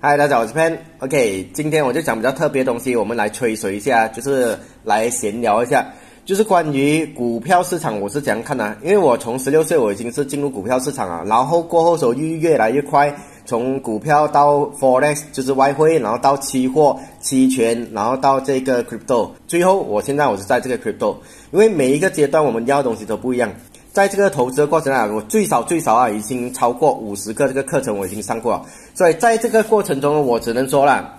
嗨，大家好，我是 Pan。OK， 今天我就讲比较特别的东西，我们来吹水一下，就是来闲聊一下，就是关于股票市场我是怎样看的、因为我从16岁我已经是进入股票市场啊，然后过后手续越来越快，从股票到 Forex 就是外汇，然后到期货、期权，然后到这个 Crypto， 最后我现在是在这个 Crypto， 因为每一个阶段我们要的东西都不一样。在这个投资的过程啊，我最少啊，已经超过50个这个课程我已经上过了。所以在这个过程中，我只能说啦，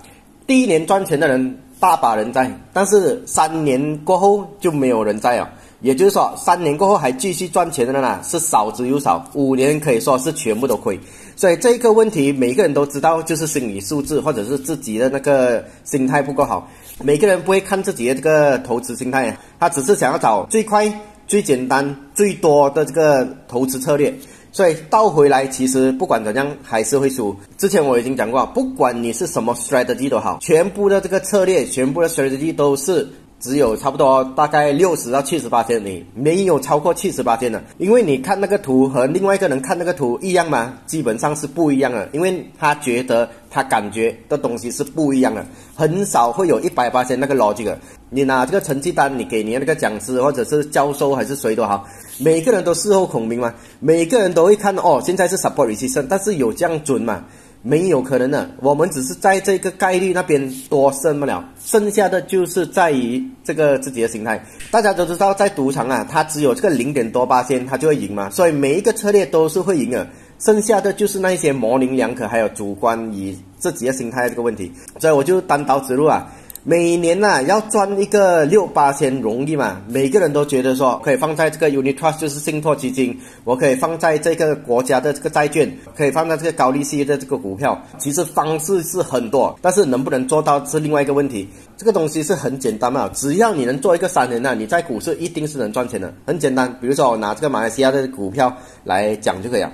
第一年赚钱的人大把人在，但是3年过后就没有人在了。也就是说，3年过后还继续赚钱的人啊，是少之又少。5年可以说是全部都亏。所以这个问题，每个人都知道，就是心理素质或者是自己的那个心态不够好。每个人不会看自己的这个投资心态，他只是想要找最快、最简单、最多的这个投资策略，所以倒回来其实不管怎样还是会输。之前我已经讲过，不管你是什么 strategy 都好，全部的这个策略，全部的 strategy 都是只有差不多大概60%到70%，你没有超过70%的，因为你看那个图和另外一个人看那个图一样吗？基本上是不一样的，因为他觉得他感觉的东西是不一样的，很少会有100%那个 logic 的。你拿这个成绩单，你给你的那个讲师或者是教授还是谁都好，每个人都事后孔明嘛，每个人都会看哦，现在是 support resistance， 但是有这样准嘛？没有可能的，我们只是在这个概率那边多胜不了，剩下的就是在于这个自己的心态。大家都知道，在赌场啊，它只有这个0.多%，它就会赢嘛，所以每一个策略都是会赢的。剩下的就是那一些模棱两可，还有主观与自己的心态这个问题。所以我就单刀直入啊。每年啊要赚一个6%容易嘛？每个人都觉得说可以放在这个 unit trust 就是信托基金，我可以放在这个国家的这个债券，可以放在这个高利息的这个股票。其实方式是很多，但是能不能做到是另外一个问题。这个东西是很简单嘛，只要你能做一个3年啊，你在股市一定是能赚钱的，很简单。比如说我拿这个马来西亚的股票来讲就可以了。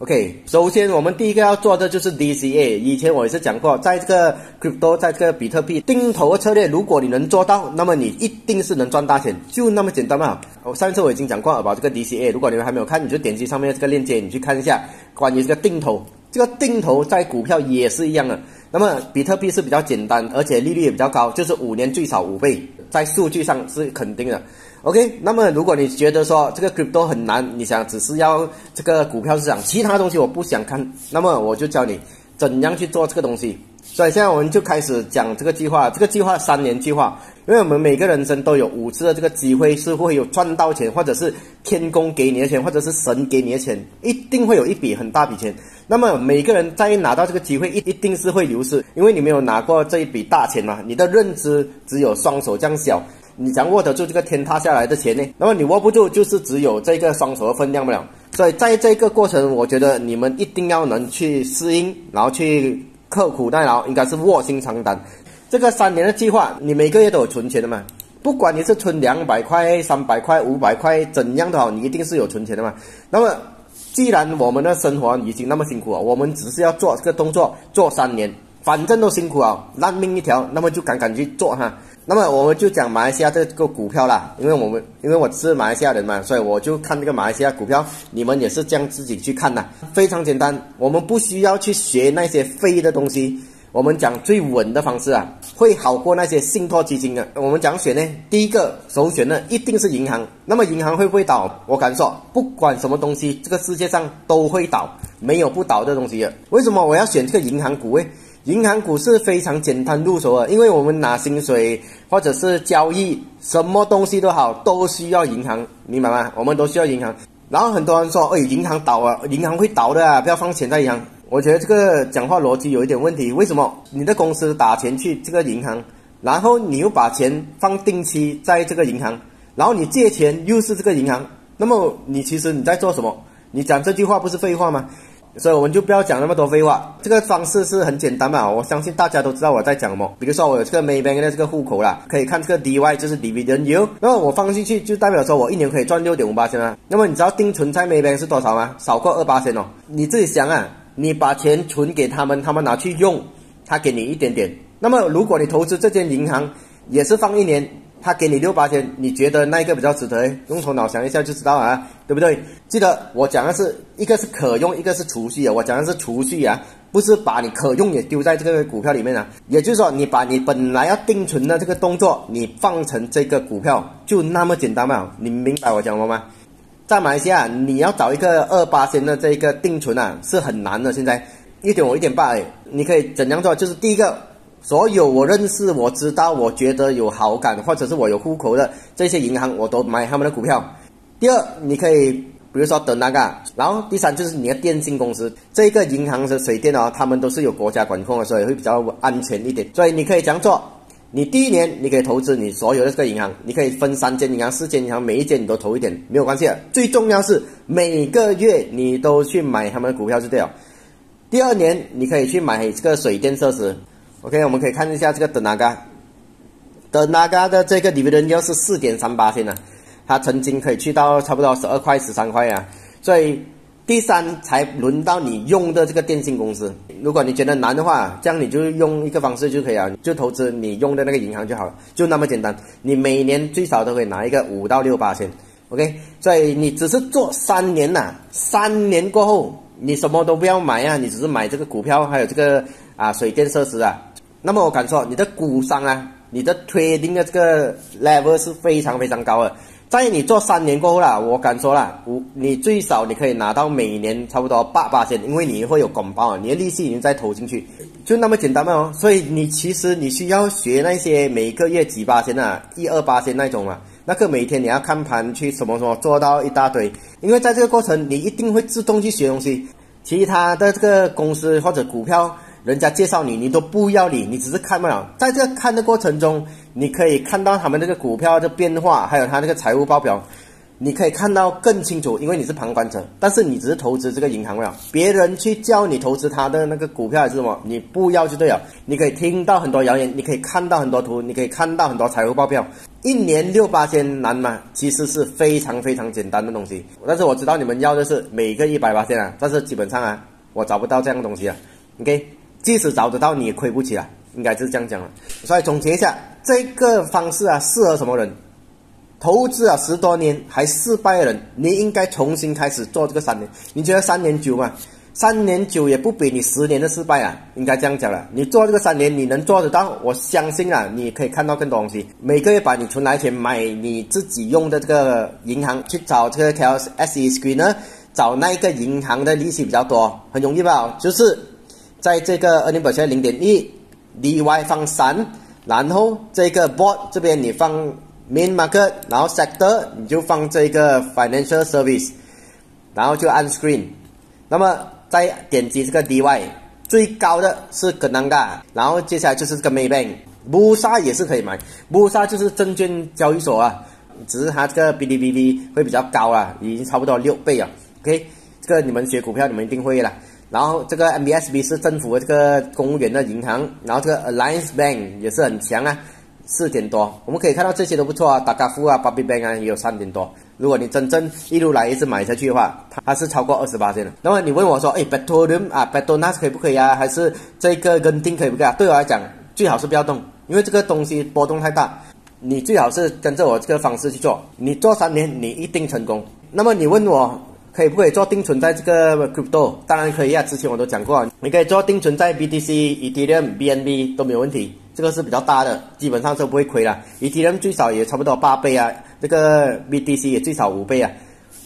OK， 首先我们第一个要做的就是 DCA。以前我也是讲过，在这个 Crypto， 在这个比特币定投的策略，如果你能做到，那么你一定是能赚大钱，就那么简单嘛。上一次我已经讲过把这个 DCA， 如果你们还没有看，你就点击上面这个链接，你去看一下关于这个定投。这个定投在股票也是一样的。那么比特币是比较简单，而且利率也比较高，就是5年最少5倍，在数据上是肯定的。OK， 那么如果你觉得说这个 Crypto 很难，你想只是要这个股票市场，其他东西我不想看，那么我就教你怎样去做这个东西。所以现在我们就开始讲这个计划，这个计划3年计划，因为我们每个人生都有5次的这个机会是会有赚到钱，或者是天公给你的钱，或者是神给你的钱，一定会有一笔很大笔钱。那么每个人在拿到这个机会一定是会流失，因为你没有拿过这一笔大钱嘛，你的认知只有双手这样小。你想握得住这个天塌下来的钱呢，那么你握不住，就是只有这个双手的分量不了。所以在这个过程，我觉得你们一定要能去适应，然后去刻苦耐劳，应该是卧薪尝胆。这个3年的计划，你每个月都有存钱的嘛，不管你是存200块、300块、500块，怎样都好，你一定是有存钱的嘛。那么既然我们的生活已经那么辛苦了，我们只是要做这个动作，做3年，反正都辛苦了，烂命一条，那么就敢去做哈。那么我们就讲马来西亚这个股票啦，因为我是马来西亚人嘛，所以我就看这个马来西亚股票，你们也是这样自己去看啦，非常简单，我们不需要去学那些废的东西，我们讲最稳的方式啊，会好过那些信托基金的。我们讲选呢，第一个首选呢一定是银行。那么银行会不会倒？我敢说，不管什么东西，这个世界上都会倒，没有不倒的东西的。为什么我要选这个银行股呢？银行股是非常简单入手的，因为我们拿薪水或者是交易，什么东西都好，都需要银行，明白吗？我们都需要银行。然后很多人说，银行倒啊，银行会倒的啊，不要放钱在银行。我觉得这个讲话逻辑有一点问题，为什么你的公司打钱去这个银行，然后你又把钱放定期在这个银行，然后你借钱又是这个银行，那么其实你在做什么？你讲这句话不是废话吗？所以我们就不要讲那么多废话，这个方式是很简单嘛，我相信大家都知道我在讲什么。比如说我有这个 Maybank 的这个户口啦，可以看这个 DY 就是 Dividend Yield， 那么我放进去就代表说我1年可以赚 6.5% 啊。那么你知道定存在 Maybank 是多少吗？少过 2% 哦。你自己想啊，你把钱存给他们，他们拿去用，他给你一点点。那么如果你投资这间银行也是放1年，他给你6%，你觉得那一个比较值得？用头脑想一下就知道啊，对不对？记得我讲的是一个是可用，一个是储蓄啊，我讲的是储蓄啊。不是把你可用也丢在这个股票里面啊，也就是说你把你本来要定存的这个动作，你放成这个股票，就那么简单嘛。你明白我讲什么吗？在马来西亚，你要找一个2%的这个定存啊，是很难的。现在1.5、1.8，你可以怎样做？就是第一个，所有我认识、我知道、我觉得有好感，或者是我有户口的这些银行，我都买他们的股票。第二，你可以。比如说等那个，然后第三就是你的电信公司，这个银行的水电哦，他们都是有国家管控的，所以会比较安全一点。所以你可以这样做，你第一年你可以投资你所有的这个银行，你可以分3间银行、4间银行，每一间你都投一点，没有关系的。最重要是每个月你都去买他们的股票就对了。第二年你可以去买这个水电设施。OK， 我们可以看一下这个等那个的这个 dividend yield 是 4.38% 呢。它曾经可以去到差不多12块、13块啊，所以第三才轮到你用的这个电信公司。如果你觉得难的话，这样你就用一个方式就可以了，就投资你用的那个银行就好了，就那么简单。你每年最少都可以拿一个5%到6%。OK， 所以你只是做3年呐、啊，3年过后你什么都不要买啊，你只是买这个股票还有这个水电设施啊。那么我敢说，你的股商啊，你的 trading 的这个 level 是非常非常高的。在你做3年过后啦，我敢说啦，你最少你可以拿到每年差不多8%，因为你会有广报啊，你的利息已经再投进去，就那么简单嘛哦。所以你其实你需要学那些每个月几%啊，1、2%那种嘛，那个每天你要看盘去什么做到一大堆，因为在这个过程你一定会自动去学东西，其他的这个公司或者股票。人家介绍你，你都不要理，你只是看不了。在这个看的过程中，你可以看到他们那个股票的变化，还有他那个财务报表，你可以看到更清楚，因为你是旁观者。但是你只是投资这个银行了，别人去叫你投资他的那个股票还是什么，你不要就对了。你可以听到很多谣言，你可以看到很多图，你可以看到很多财务报表。1年6%难吗？其实是非常非常简单的东西。但是我知道你们要的是每个100%啊，但是基本上啊，我找不到这样的东西啊。OK。即使找得到你也亏不起啊，应该是这样讲了。所以总结一下，这个方式啊适合什么人？投资啊10多年还失败的人，你应该重新开始做这个3年。你觉得3年9吗？3年9也不比你10年的失败啊，应该这样讲了。你做这个3年你能做得到，我相信啊你可以看到更多东西。每个月把你存来钱买你自己用的这个银行，去找这个 KLSE Screener， 找那一个银行的利息比较多，很容易吧？就是在这个earning per share 0.1 DY 放3，然后这个 board 这边你放 main market， 然后 sector 你就放这个 financial service， 然后就按 screen， 那么再点击这个 DY， 最高的是 Genting， 然后接下来就是这个 Maybank， Bursa 也是可以买， Bursa 就是证券交易所啊，只是它这个 BTC 会比较高啦，已经差不多6倍啊。OK， 这个你们学股票你们一定会啦。然后这个 MBSB 是政府的这个公务员的银行，然后这个 Alliance Bank 也是很强啊，4点多，我们可以看到这些都不错啊，达卡夫啊、巴比 Bank 啊也有3点多。如果你真正一路来一直买下去的话，它是超过20%的。那么你问我说，Petronas 啊、Petronas 可以不可以啊？还是这个 Genting 可以不可以啊？对我来讲，最好是不要动，因为这个东西波动太大。你最好是跟着我这个方式去做，你做3年你一定成功。那么你问我，可以不可以做定存在这个 crypto？ 当然可以啊，之前我都讲过，你可以做定存在 BTC、Ethereum、BNB 都没有问题，这个是比较大的，基本上都不会亏啦。Ethereum 最少也差不多8倍啊，这个 BTC 也最少5倍啊，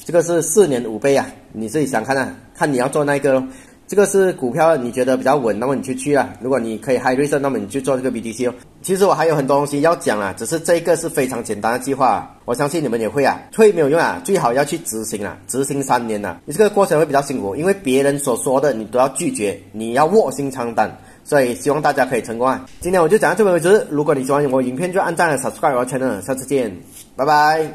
这个是4年5倍啊，你自己想看啊，看你要做那个咯。这个是股票，你觉得比较稳，那么你就去啊。如果你可以 high risk， 那么你就做这个 BTC 哦。其实我还有很多东西要讲啊，只是这个是非常简单的计划啊，我相信你们也会啊。会没有用啊，最好要去执行啊，执行3年啊，你这个过程会比较辛苦，因为别人所说的你都要拒绝，你要卧薪尝胆。所以希望大家可以成功啊。今天我就讲到这边为止，如果你喜欢我影片就按赞、subscribe 我的 channel， 下次见，拜拜。